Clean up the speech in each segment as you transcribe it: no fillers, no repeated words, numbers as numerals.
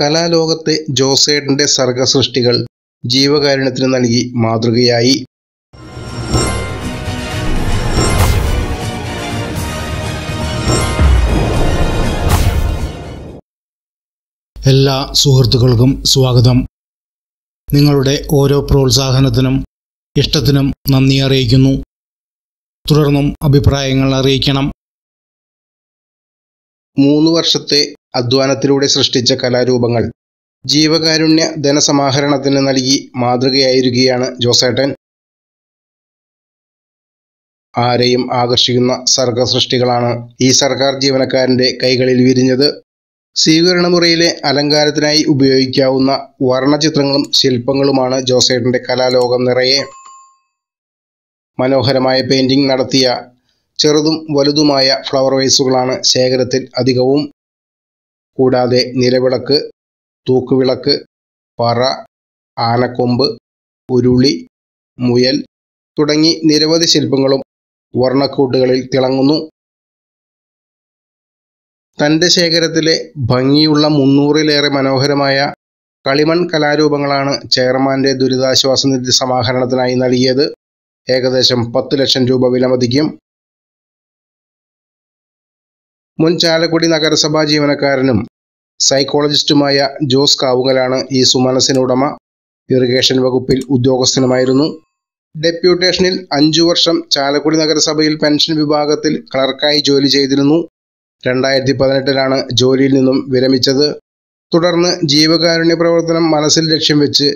കലാലോകത്തെ ജോസേട്ടൻ്റെ സർഗസൃഷ്ടികൾ ജീവകാരുണ്യത്തിന് നൽകി മാതൃകയായി. എല്ലാ സുഹൃത്തുക്കൾക്കും സ്വാഗതം. നിങ്ങളുടെ ഓരോ പ്രോത്സാഹനത്തിനും ഇഷ്ടത്തിനും നന്ദി അറിയിക്കുന്നു. തുടർന്നും അഭിപ്രായങ്ങൾ അറിയിക്കണം. 3 വർഷത്തെ അധ്വാനത്തിലൂടെ സൃഷ്ടിച്ച കലാരൂപങ്ങൾ ജീവകാരുണ്യ ധനസമാഹരണത്തിന് നൽകി മാതൃകയായിരിക്കുകയാണ് ജോസേട്ടൻ. ആരെയും ആകർഷിക്കുന്ന സർഗസൃഷ്ടികളാണ് ഈ സർക്കാർ ജീവനക്കാരൻ്റെ കൈകളിൽ വിരിഞ്ഞത്. സ്വീകരണമുറിയിലെ അലങ്കാരത്തിനായി ഉപയോഗിക്കാവുന്ന വർണ്ണചിത്രങ്ങളും ശില്പങ്ങളുമാണ് ജോസേട്ടൻ്റെ കലാലോകം നിറയെ. മനോഹരമായ പെയിൻറിംഗ് നടത്തിയ ചെറുതും വലുതുമായ ഫ്ലവർ വൈസുകളാണ് ശേഖരത്തിൽ അധികവും. കൂടാതെ നിലവിളക്ക്, തൂക്കുവിളക്ക്, പറ, ആനക്കൊമ്പ്, ഉരുളി, മുയൽ തുടങ്ങി നിരവധി ശില്പങ്ങളും വർണ്ണക്കൂട്ടുകളിൽ തിളങ്ങുന്നു. തൻ്റെ ശേഖരത്തിലെ ഭംഗിയുള്ള 300-ലേറെ മനോഹരമായ കളിമൺ കലാരൂപങ്ങളാണ് ചെയർമാൻ്റെ ദുരിതാശ്വാസ നിധി സമാഹരണത്തിനായി നൽകിയത്. ഏകദേശം 10 ലക്ഷം രൂപ വിലമതിക്കും. മുൻ ചാലക്കുടി നഗരസഭാ ജീവനക്കാരനും സൈക്കോളജിസ്റ്റുമായ ജോസ് കാവുകലാണ് ഈ സുമനസിനുടമ. ഇറിഗേഷൻ വകുപ്പിൽ ഉദ്യോഗസ്ഥനുമായിരുന്നു. ഡെപ്യൂട്ടേഷനിൽ 5 വർഷം ചാലക്കുടി നഗരസഭയിൽ പെൻഷൻ വിഭാഗത്തിൽ ക്ലർക്കായി ജോലി ചെയ്തിരുന്നു. 2018-ലാണ് ജോലിയിൽ നിന്നും വിരമിച്ചത്. തുടർന്ന് ജീവകാരുണ്യ പ്രവർത്തനം മനസ്സിൽ ലക്ഷ്യം വെച്ച്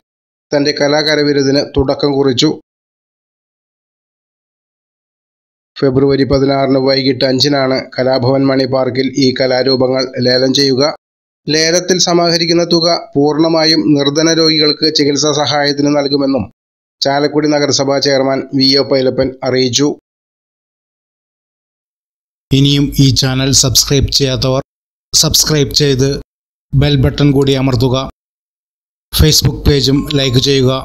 തൻ്റെ കലാകരവിരുതിന് തുടക്കം കുറിച്ചു. ഫെബ്രുവരി 16 വൈകിട്ട് 5-നാണ് കലാഭവൻ മണി പാർക്കിൽ ഈ കലാരൂപങ്ങൾ ലേലം ചെയ്യുക. ലേലത്തിൽ സമാഹരിക്കുന്ന തുക പൂർണ്ണമായും നിർധന രോഗികൾക്ക് ചികിത്സാ സഹായത്തിന് നൽകുമെന്നും ചാലക്കുടി നഗരസഭാ ചെയർമാൻ വി.ഒ. പൈലപ്പൻ അറിയിച്ചു. ഇനിയും ഈ ചാനൽ സബ്സ്ക്രൈബ് ചെയ്യാത്തവർ സബ്സ്ക്രൈബ് ചെയ്ത് ബെൽ ബട്ടൺ കൂടി അമർത്തുക. ഫേസ്ബുക്ക് പേജും ലൈക്ക് ചെയ്യുക.